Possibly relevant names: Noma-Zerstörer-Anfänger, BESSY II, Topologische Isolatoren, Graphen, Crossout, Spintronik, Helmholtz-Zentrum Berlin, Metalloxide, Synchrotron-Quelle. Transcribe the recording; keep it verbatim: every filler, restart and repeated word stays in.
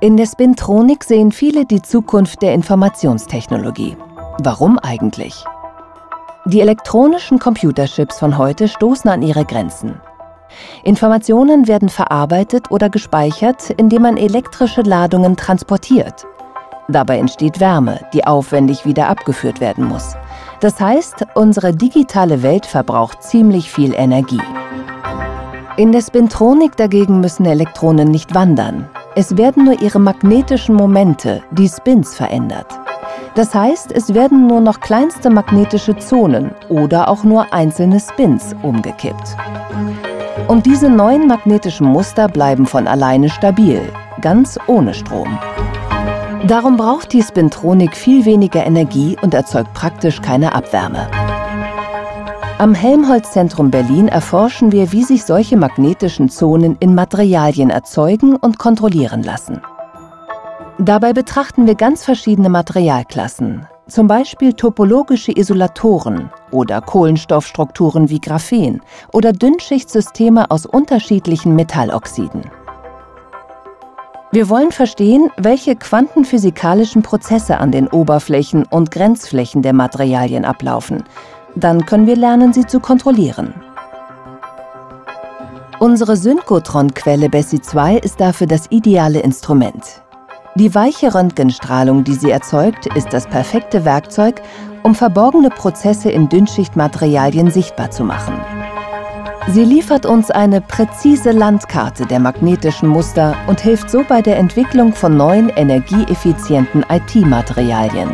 In der Spintronik sehen viele die Zukunft der Informationstechnologie. Warum eigentlich? Die elektronischen Computerchips von heute stoßen an ihre Grenzen. Informationen werden verarbeitet oder gespeichert, indem man elektrische Ladungen transportiert. Dabei entsteht Wärme, die aufwendig wieder abgeführt werden muss. Das heißt, unsere digitale Welt verbraucht ziemlich viel Energie. In der Spintronik dagegen müssen Elektronen nicht wandern. Es werden nur ihre magnetischen Momente, die Spins, verändert. Das heißt, es werden nur noch kleinste magnetische Zonen oder auch nur einzelne Spins umgekippt. Und diese neuen magnetischen Muster bleiben von alleine stabil, ganz ohne Strom. Darum braucht die Spintronik viel weniger Energie und erzeugt praktisch keine Abwärme. Am Helmholtz-Zentrum Berlin erforschen wir, wie sich solche magnetischen Zonen in Materialien erzeugen und kontrollieren lassen. Dabei betrachten wir ganz verschiedene Materialklassen, zum Beispiel topologische Isolatoren oder Kohlenstoffstrukturen wie Graphen oder Dünnschichtsysteme aus unterschiedlichen Metalloxiden. Wir wollen verstehen, welche quantenphysikalischen Prozesse an den Oberflächen und Grenzflächen der Materialien ablaufen. Dann können wir lernen, sie zu kontrollieren. Unsere Synchrotron-Quelle BESSY zwei ist dafür das ideale Instrument. Die weiche Röntgenstrahlung, die sie erzeugt, ist das perfekte Werkzeug, um verborgene Prozesse in Dünnschichtmaterialien sichtbar zu machen. Sie liefert uns eine präzise Landkarte der magnetischen Muster und hilft so bei der Entwicklung von neuen, energieeffizienten I T-Materialien.